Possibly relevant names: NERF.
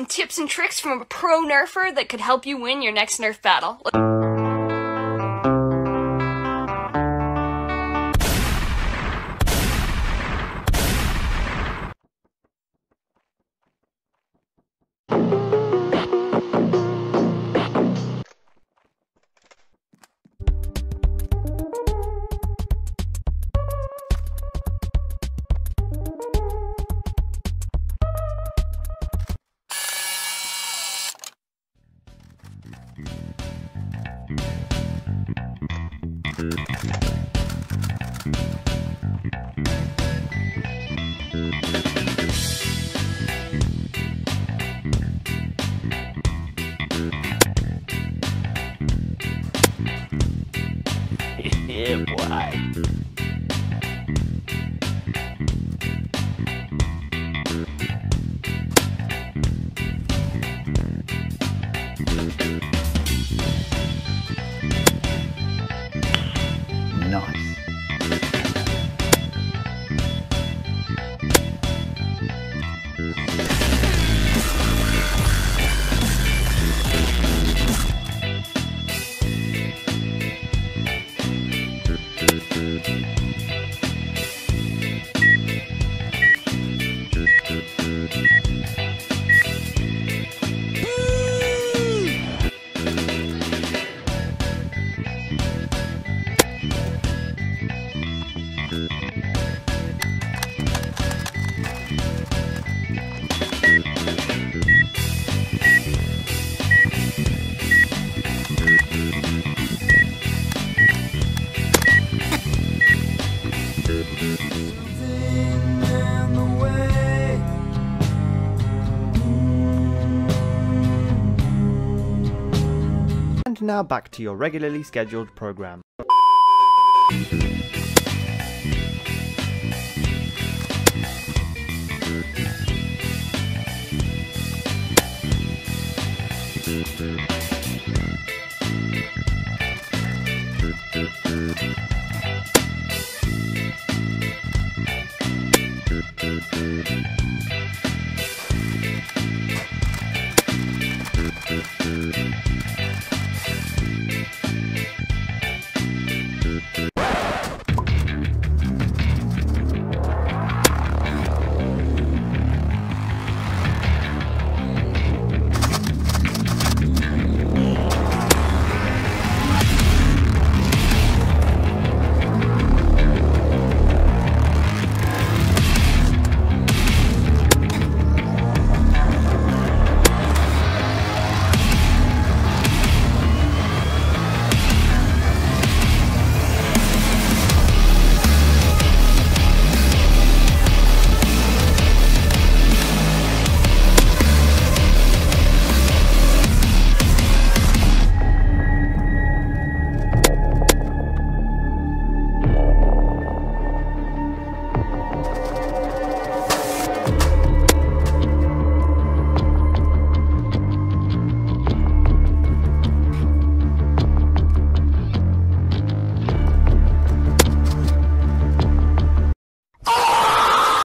some tips and tricks from a pro nerfer that could help you win your next nerf battle. Yeah, boy. And now back to your regularly scheduled program.